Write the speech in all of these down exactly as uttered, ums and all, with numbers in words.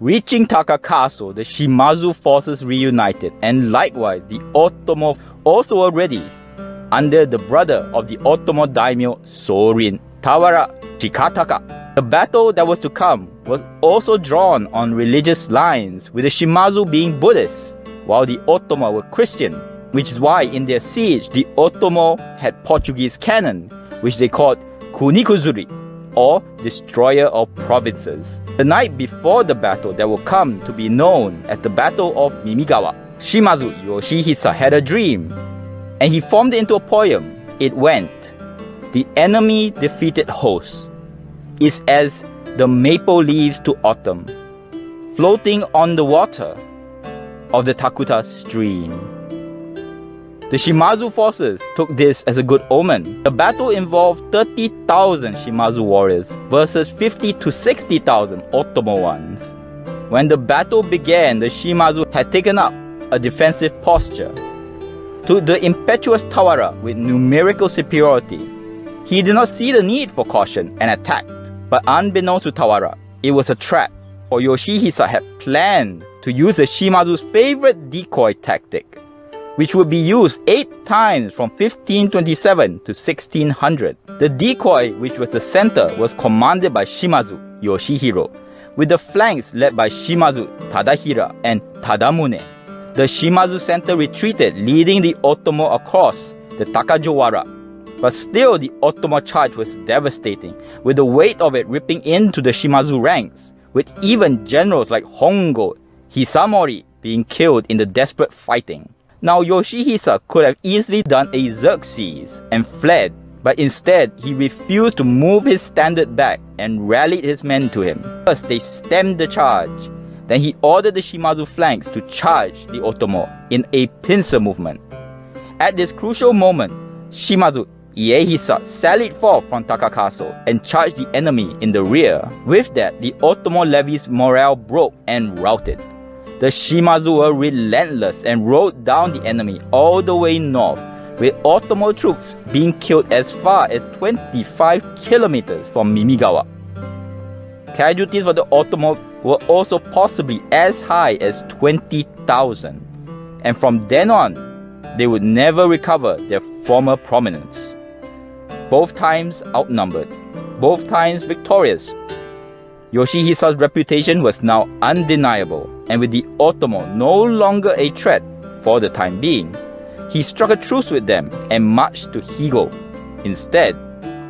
Reaching Takakaso, the Shimazu forces reunited, and likewise the Otomo also were ready under the brother of the Otomo daimyo Sorin, Tawara Chikataka. The battle that was to come was also drawn on religious lines, with the Shimazu being Buddhists, while the Otomo were Christian, which is why in their siege the Otomo had Portuguese cannon, which they called Kunikuzuri, or Destroyer of Provinces. The night before the battle that will come to be known as the Battle of Mimigawa, Shimazu Yoshihisa had a dream, and he formed it into a poem. It went, "The enemy defeated host is as the maple leaves to autumn, floating on the water of the Takuta stream." The Shimazu forces took this as a good omen. The battle involved thirty thousand Shimazu warriors versus fifty to sixty thousand Otomo ones. When the battle began, the Shimazu had taken up a defensive posture. To the impetuous Tawara with numerical superiority, he did not see the need for caution and attacked. But unbeknownst to Tawara, it was a trap, for Yoshihisa had planned to use the Shimazu's favorite decoy tactic, which would be used eight times from fifteen twenty-seven to sixteen hundred. The decoy, which was the center, was commanded by Shimazu Yoshihiro, with the flanks led by Shimazu Tadahira and Tadamune. The Shimazu center retreated, leading the Otomo across the Takajowara. But still the Otomo charge was devastating, with the weight of it ripping into the Shimazu ranks, with even generals like Hongo Hisamori being killed in the desperate fighting. Now Yoshihisa could have easily done a Xerxes and fled, but instead he refused to move his standard back and rallied his men to him. First they stemmed the charge, then he ordered the Shimazu flanks to charge the Otomo in a pincer movement. At this crucial moment, Shimazu Iehisa sallied forth from Takakaso and charged the enemy in the rear. With that, the Otomo levy's morale broke and routed. The Shimazu were relentless and rode down the enemy all the way north, with Otomo troops being killed as far as twenty-five kilometers from Mimigawa. Casualties for the Otomo were also possibly as high as twenty thousand, and from then on, they would never recover their former prominence. Both times outnumbered, both times victorious, Yoshihisa's reputation was now undeniable, and with the Otomo no longer a threat for the time being, he struck a truce with them and marched to Higo instead.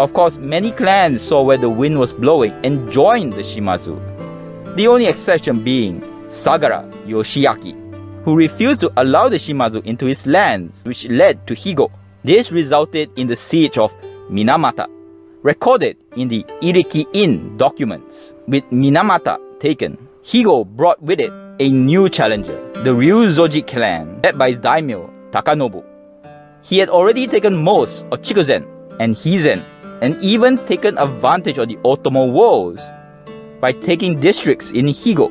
Of course, many clans saw where the wind was blowing and joined the Shimazu, the only exception being Sagara Yoshiaki, who refused to allow the Shimazu into his lands, which led to Higo. This resulted in the siege of Minamata, recorded in the Iriki in documents. With Minamata taken, Higo brought with it a new challenger, the Ryuzoji clan, led by daimyo Takanobu. He had already taken most of Chikuzen and Hizen, and even taken advantage of the Otomo woes by taking districts in Higo.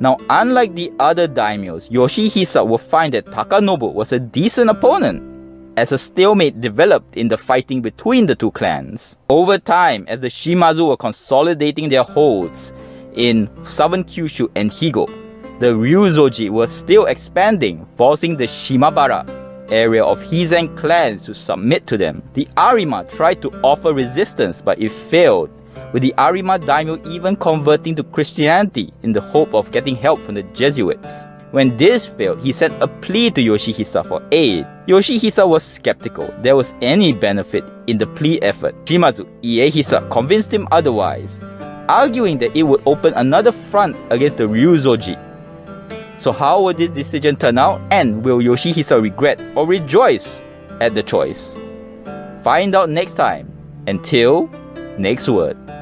Now, unlike the other daimyos, Yoshihisa will find that Takanobu was a decent opponent, as a stalemate developed in the fighting between the two clans. Over time, as the Shimazu were consolidating their holds in southern Kyushu and Higo, the Ryuzoji were still expanding, forcing the Shimabara area of Hizen clans to submit to them. The Arima tried to offer resistance, but it failed, with the Arima daimyo even converting to Christianity in the hope of getting help from the Jesuits. When this failed, he sent a plea to Yoshihisa for aid. Yoshihisa was skeptical there was any benefit in the plea effort. Shimazu Iehisa convinced him otherwise, arguing that it would open another front against the Ryuzoji. So how would this decision turn out, and will Yoshihisa regret or rejoice at the choice? Find out next time. Until next word.